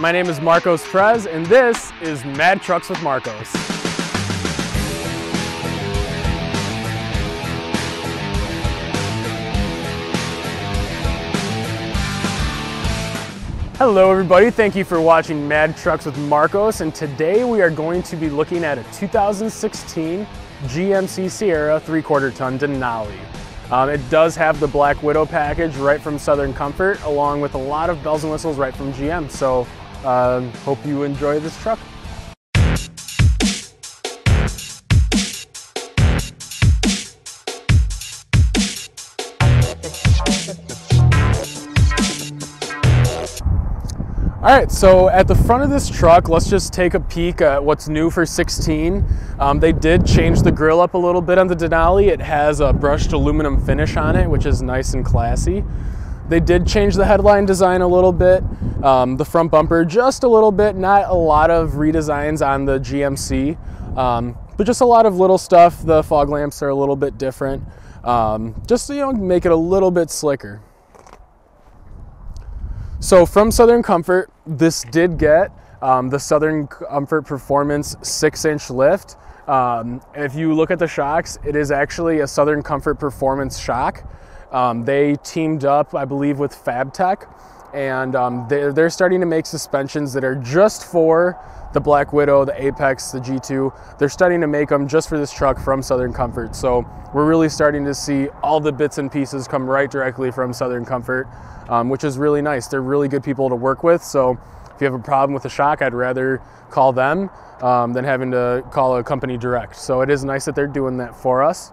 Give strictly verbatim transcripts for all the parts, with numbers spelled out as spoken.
My name is Marcos Perez, and this is Mad Trucks with Marcos. Hello everybody, thank you for watching Mad Trucks with Marcos, and today we are going to be looking at a two thousand sixteen G M C Sierra three quarter ton Denali. Um, it does have the Black Widow package right from Southern Comfort, along with a lot of bells and whistles right from G M, so um, hope you enjoy this truck. Alright, so at the front of this truck, let's just take a peek at what's new for sixteen. Um, they did change the grille up a little bit on the Denali. It has a brushed aluminum finish on it, which is nice and classy. They did change the headline design a little bit, um, the front bumper just a little bit, not a lot of redesigns on the G M C, um, but just a lot of little stuff. The fog lamps are a little bit different, um, just so, you know, make it a little bit slicker. So from Southern Comfort, this did get um, the Southern Comfort Performance six inch lift. Um, if you look at the shocks, it is actually a Southern Comfort Performance shock. Um, they teamed up, I believe, with FabTech, and um, they're, they're starting to make suspensions that are just for the Black Widow, the Apex, the G two. They're starting to make them just for this truck from Southern Comfort. So we're really starting to see all the bits and pieces come right directly from Southern Comfort, um, which is really nice. They're really good people to work with. So if you have a problem with a shock, I'd rather call them um, than having to call a company direct. So it is nice that they're doing that for us.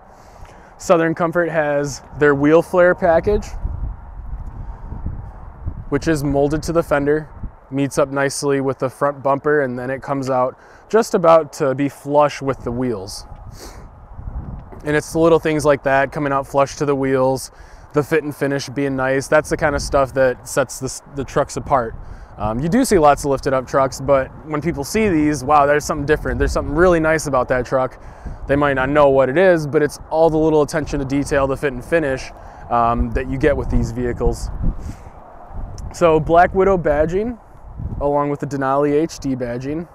Southern Comfort has their wheel flare package, which is molded to the fender, meets up nicely with the front bumper, and then it comes out just about to be flush with the wheels. And it's the little things like that, coming out flush to the wheels, the fit and finish being nice. That's the kind of stuff that sets the, the trucks apart. Um, you do see lots of lifted up trucks, but when people see these, wow, there's something different. There's something really nice about that truck. They might not know what it is, but it's all the little attention to detail, the fit and finish um, that you get with these vehicles. So Black Widow badging, along with the Denali H D badging.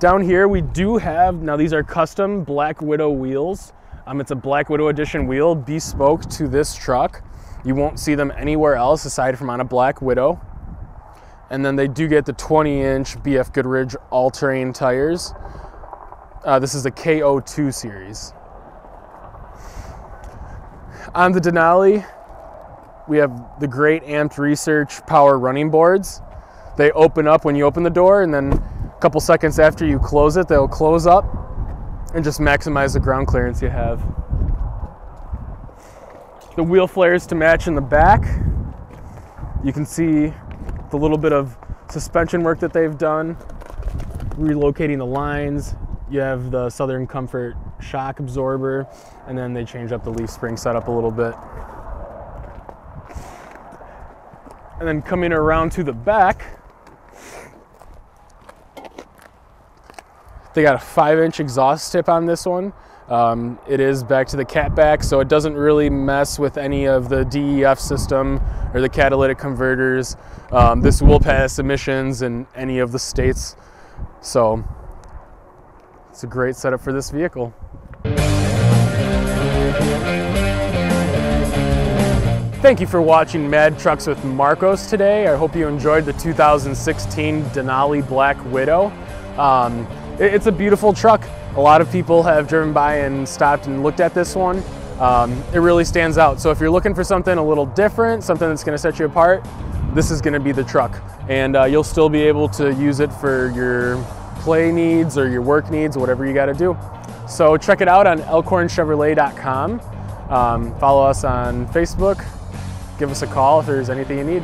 Down here we do have, now these are custom Black Widow wheels. Um, it's a Black Widow edition wheel bespoke to this truck. You won't see them anywhere else aside from on a Black Widow. And then they do get the twenty inch B F Goodrich all-terrain tires. Uh, this is the K O two series. On the Denali, we have the great Amped Research power running boards. They open up when you open the door, and then a couple seconds after you close it, they'll close up and just maximize the ground clearance you have. The wheel flares to match in the back. You can see the little bit of suspension work that they've done, relocating the lines. You have the Southern Comfort shock absorber, and then they change up the leaf spring setup a little bit. And then coming around to the back, they got a five inch exhaust tip on this one. Um, it is back to the catback, so it doesn't really mess with any of the D E F system or the catalytic converters. Um, this will pass emissions in any of the states. So it's a great setup for this vehicle. Thank you for watching Mad Trucks with Marcos today. I hope you enjoyed the two thousand sixteen Denali Black Widow. Um, it, it's a beautiful truck. A lot of people have driven by and stopped and looked at this one. Um, it really stands out. So if you're looking for something a little different, something that's gonna set you apart, this is gonna be the truck. And uh, you'll still be able to use it for your play needs or your work needs, whatever you gotta do. So check it out on Elkhorn Chevrolet dot com. Um, follow us on Facebook. Give us a call if there's anything you need.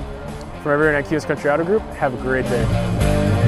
From everyone at Kunes Country Auto Group, have a great day.